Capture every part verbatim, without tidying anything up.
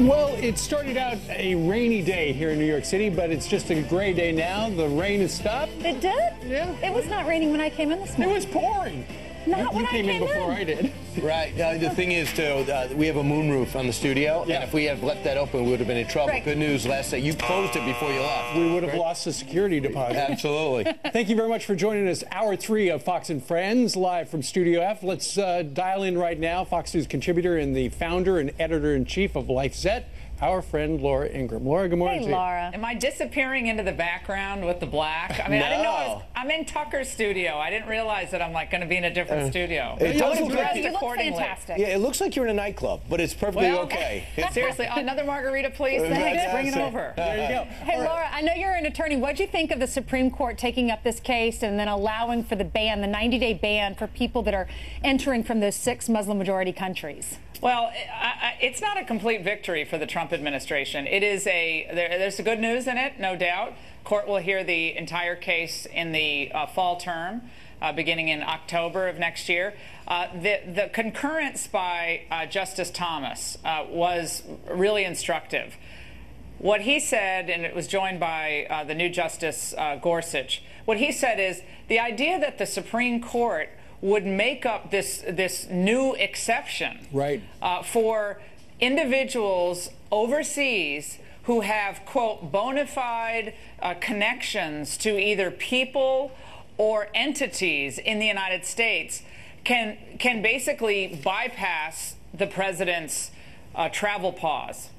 Well, it started out a rainy day here in New York City, but it's just a gray day now. The rain has stopped. It did? Yeah. It was not raining when I came in this morning. It was pouring. Not you, when you I came, came in before in. I did. Right. Uh, the thing is, too, uh, we have a moon roof on the studio, yeah. and if we had left that open, we would have been in trouble. Right. Good news, last night you closed it before you left. We would have right? lost the security deposit. Absolutely. Thank you very much for joining us. Hour three of Fox and Friends, live from Studio F. Let's uh, dial in right now. Fox News contributor and the founder and editor-in-chief of LifeZet, our friend Laura Ingraham. Laura, good morning. Hey, Laura. Am I disappearing into the background with the black? I mean, no. I didn't know. I was, I'm in Tucker's studio. I didn't realize that I'm like going to be in a different uh, studio. It does look like you look fantastic. Yeah, it looks like you're in a nightclub, but it's perfectly well, okay. Seriously, another margarita, please. Thanks. Bring it over. There you go. Hey, right. Laura. I know you're an attorney. What do you think of the Supreme Court taking up this case and then allowing for the ban, the ninety-day ban for people that are entering from those six Muslim-majority countries? Well, it's not a complete victory for the Trump administration. It is a there, there's good news in it, no doubt. Court will hear the entire case in the uh, fall term, uh, beginning in October of next year. Uh, the, the concurrence by uh, Justice Thomas uh, was really instructive. What he said, and it was joined by uh, the new Justice uh, Gorsuch, what he said is the idea that the Supreme Court would make up this this new exception right. uh, for individuals overseas who have, quote, bona fide uh, connections to either people or entities in the United States can, can basically bypass the president's uh, travel pause.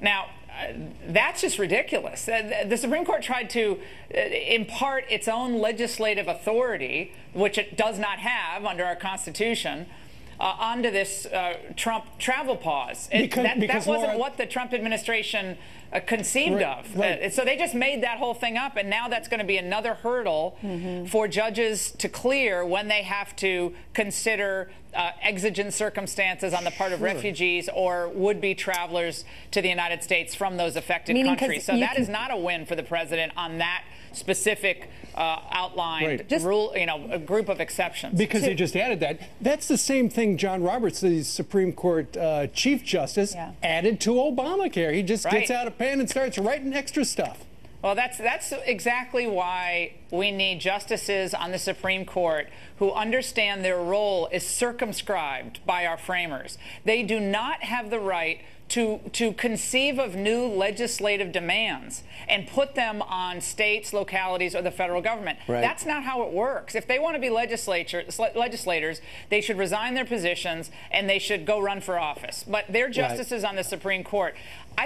Now, Uh, that's just ridiculous. Uh, the Supreme Court tried to uh, impart its own legislative authority, which it does not have under our Constitution, uh, onto this uh, Trump travel pause. It, because, that because that wasn't Laura, what the Trump administration uh, conceived right, of. Right. Uh, so they just made that whole thing up, and now that's going to be another hurdle mm-hmm. for judges to clear when they have to consider Uh, exigent circumstances on the part of sure. refugees or would-be travelers to the United States from those affected Meaning countries. So that is not a win for the president on that specific uh, outlined right. just, rule, you know, a group of exceptions. Because so, they just added that. That's the same thing John Roberts, the Supreme Court uh, Chief Justice, yeah. added to Obamacare. He just right. gets out of pen and starts writing extra stuff. Well, that's that's exactly why we need justices on the Supreme Court who understand their role is circumscribed by our framers. They do not have the right to to conceive of new legislative demands and put them on states, localities, or the federal government. Right. That's not how it works. If they want to be legislators, legislators, they should resign their positions and they should go run for office. But they're justices right. on the Supreme Court.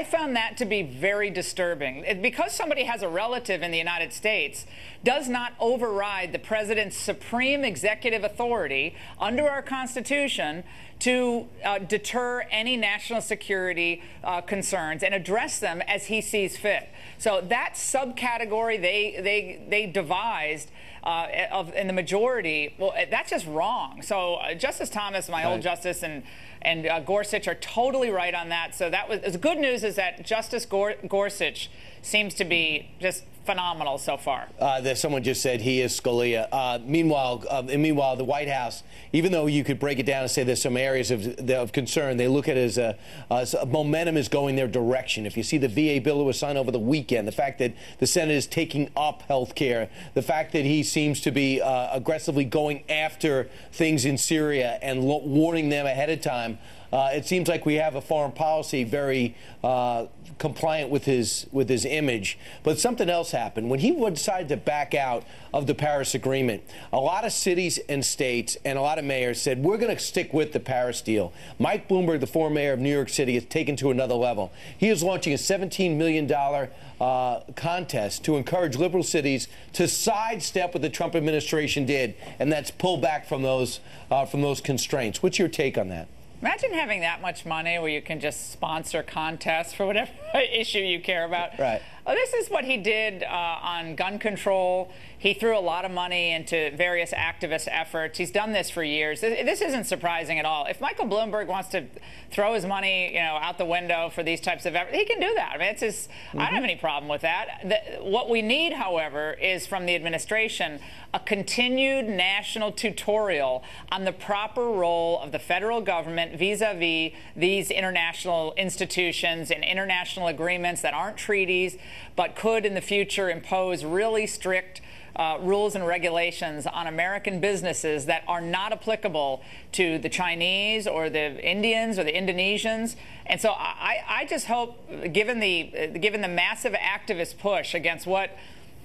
I found that to be very disturbing. Because somebody has a relative in the United States does not override the president's supreme executive authority under our Constitution to uh, deter any national security uh, concerns and address them as he sees fit. So that subcategory they they they devised uh, of in the majority, well, that's just wrong. So uh, Justice Thomas, my right. old justice, and and uh, Gorsuch are totally right on that. So that was the good news is that Justice Gor- Gorsuch seems to be just phenomenal so far. Uh, that someone just said he is Scalia. Uh, meanwhile, uh, and meanwhile, the White House, even though you could break it down and say there's some areas of, of concern, they look at it as a, uh, momentum is going their direction. If you see the V A bill that was signed over the weekend, the fact that the Senate is taking up health care, the fact that he seems to be uh, aggressively going after things in Syria and lo- warning them ahead of time. Uh, it seems like we have a foreign policy very uh, compliant with his with his image. But something else happened. When he decided to back out of the Paris Agreement, a lot of cities and states and a lot of mayors said, we're going to stick with the Paris deal. Mike Bloomberg, the former mayor of New York City, is taken to another level. He is launching a seventeen million dollars uh, contest to encourage liberal cities to sidestep what the Trump administration did, and that's pull back from those, uh, from those constraints. What's your take on that? Imagine having that much money where you can just sponsor contests for whatever issue you care about. Right. oh, this is what he did uh, on gun control. He threw a lot of money into various activist efforts. He's done this for years. This isn't surprising at all. If Michael Bloomberg wants to throw his money, you know, out the window for these types of efforts, he can do that. I mean, it's his, mm-hmm. I don't have any problem with that. The, what we need, however, is from the administration a continued national tutorial on the proper role of the federal government vis-a-vis these international institutions and international agreements that aren't treaties but could in the future impose really strict Uh, rules and regulations on American businesses that are not applicable to the Chinese or the Indians or the Indonesians. And so I, I just hope, given the, given the massive activist push against what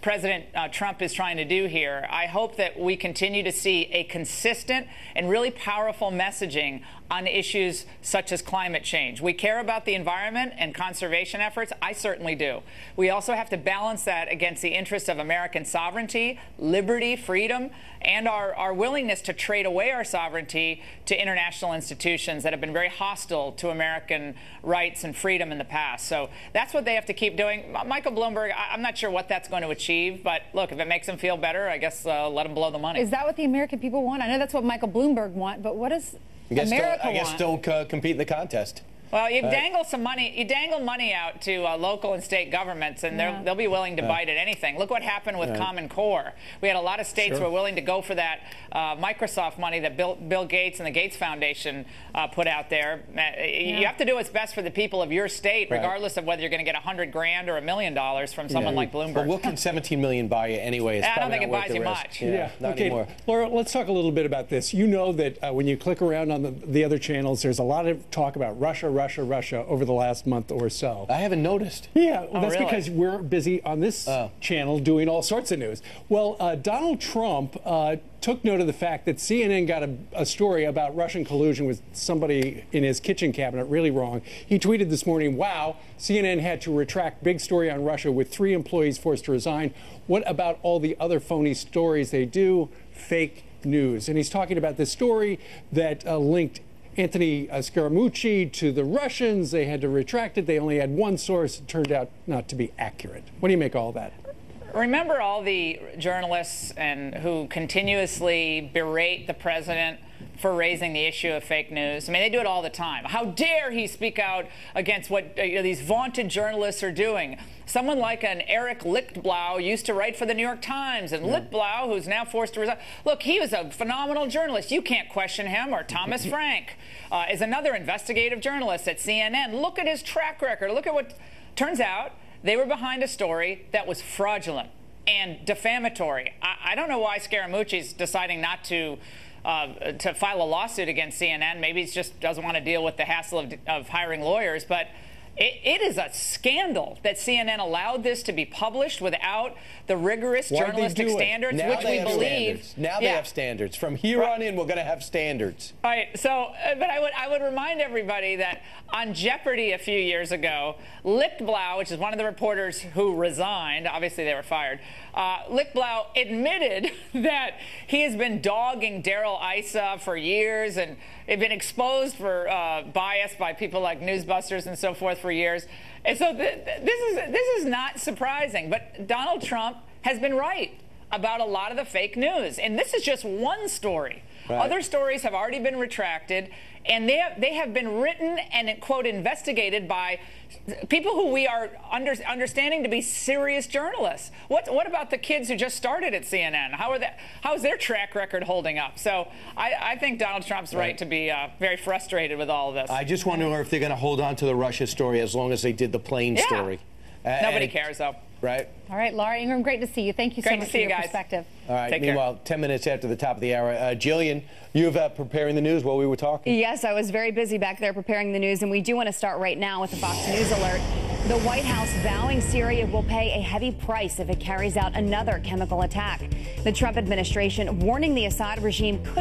President uh, Trump is trying to do here, I hope that we continue to see a consistent and really powerful messaging on issues such as climate change. We care about the environment and conservation efforts. I certainly do. We also have to balance that against the interests of American sovereignty, liberty, freedom, and our, our willingness to trade away our sovereignty to international institutions that have been very hostile to American rights and freedom in the past. So that's what they have to keep doing. Michael Bloomberg, I, I'm not sure what that's going to achieve. But look, if it makes them feel better, I guess uh, let them blow the money. Is that what the American people want? I know that's what Michael Bloomberg want, but what does America want? I guess don't uh, compete in the contest. Well, you uh, dangle some money. You dangle money out to uh, local and state governments, and yeah. they'll be willing to uh, bite at anything. Look what happened with uh, Common Core. We had a lot of states sure. were willing to go for that uh, Microsoft money that Bill, Bill Gates and the Gates Foundation uh, put out there. Uh, yeah. You have to do what's best for the people of your state, right. regardless of whether you're going to get a hundred grand or a million dollars from someone yeah. like Bloomberg. Well, what can seventeen million buy you anyway? It's I don't think it buys you much. Yeah, yeah. Not okay. anymore. Laura, let's talk a little bit about this. You know that uh, when you click around on the, the other channels, there's a lot of talk about Russia. Russia, Russia over the last month or so. I haven't noticed. Yeah, well, oh, that's really? because we're busy on this oh. channel doing all sorts of news. Well, uh, Donald Trump uh, took note of the fact that C N N got a, a story about Russian collusion with somebody in his kitchen cabinet really wrong. He tweeted this morning, wow, C N N had to retract big story on Russia with three employees forced to resign. What about all the other phony stories they do? Fake news. And he's talking about this story that uh, linked Anthony uh, Scaramucci to the Russians. They had to retract it. They only had one source. It turned out not to be accurate. What do you make of all that? Remember all the journalists and who continuously berate the president for raising the issue of fake news? I mean, they do it all the time. How dare he speak out against what you know, these vaunted journalists are doing? Someone like an Eric Lichtblau used to write for The New York Times, and yeah. Lichtblau, who's now forced to resign. Look, he was a phenomenal journalist. You can't question him. Or Thomas Frank uh, is another investigative journalist at C N N. Look at his track record. Look at what turns out. They were behind a story that was fraudulent and defamatory. I, I don't know why Scaramucci's deciding not to uh, to file a lawsuit against C N N. Maybe he just doesn't want to deal with the hassle of, of hiring lawyers. But it, it is a scandal that C N N allowed this to be published without the rigorous why journalistic standards, now which we believe. Standards. Now they yeah. have standards. From here right. on in, we're going to have standards. All right. So, but I would I would remind everybody that on Jeopardy a few years ago, Lichtblau, which is one of the reporters who resigned, obviously they were fired. Uh, Lichtblau admitted that he has been dogging Daryl Issa for years and had been exposed for uh, bias by people like Newsbusters and so forth for years. And so th this is this is not surprising. But Donald Trump has been right about a lot of the fake news, and this is just one story. Right. Other stories have already been retracted, and they have, they have been written and, quote, investigated by people who we are under, understanding to be serious journalists. What, what about the kids who just started at C N N? How, are they, how is their track record holding up? So I, I think Donald Trump's right, right to be uh, very frustrated with all of this. I just wonder if they're going to hold on to the Russia story as long as they did the plane yeah. story. Uh, Nobody cares, though. Right. All right, Laura Ingraham, great to see you. Thank you so much for your perspective. All right. Take meanwhile, care. ten minutes after the top of the hour, uh, Jillian, you've uh, preparing the news while we were talking. Yes, I was very busy back there preparing the news, and we do want to start right now with the Fox News alert. The White House vowing Syria will pay a heavy price if it carries out another chemical attack. The Trump administration warning the Assad regime could